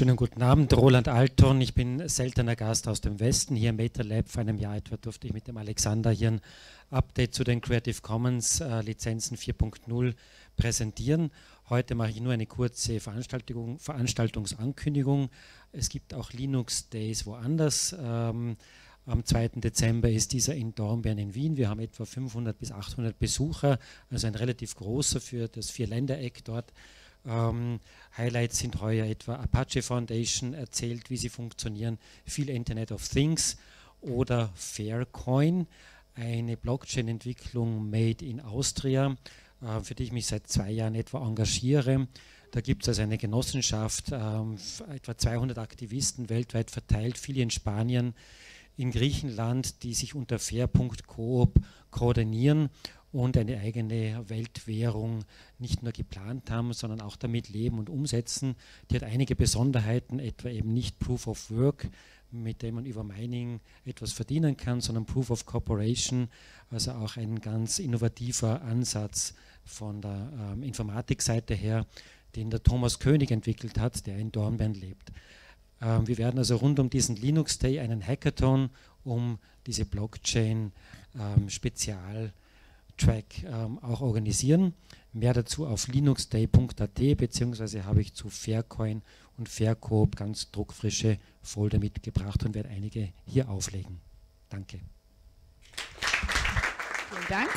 Schönen guten Abend, Roland Altorn. Ich bin seltener Gast aus dem Westen. Hier im Metalab vor einem Jahr etwa durfte ich mit dem Alexander hier ein Update zu den Creative Commons Lizenzen 4.0 präsentieren. Heute mache ich nur eine kurze Veranstaltungsankündigung. Es gibt auch Linux Days woanders. Am 2. Dezember ist dieser in Dornbirn in Wien. Wir haben etwa 500 bis 800 Besucher, also ein relativ großer für das Vierländereck dort. Highlights sind heuer etwa Apache Foundation erzählt, wie sie funktionieren, viel Internet of Things oder Faircoin, eine Blockchain-Entwicklung made in Austria, für die ich mich seit 2 Jahren etwa engagiere. Da gibt es also eine Genossenschaft, etwa 200 Aktivisten weltweit verteilt, viele in Spanien, in Griechenland, die sich unter fair.coop koordinieren und eine eigene Weltwährung nicht nur geplant haben, sondern auch damit leben und umsetzen. Die hat einige Besonderheiten, etwa eben nicht Proof of Work, mit dem man über Mining etwas verdienen kann, sondern Proof of Cooperation, also auch ein ganz innovativer Ansatz von der Informatikseite her, den der Thomas König entwickelt hat, der in Dornbirn lebt. Wir werden also rund um diesen Linux Day einen Hackathon um diese Blockchain-Spezial auch organisieren. Mehr dazu auf linuxday.at, beziehungsweise habe ich zu Faircoin und Faircoop ganz druckfrische Folder mitgebracht und werde einige hier auflegen. Danke. Vielen Dank.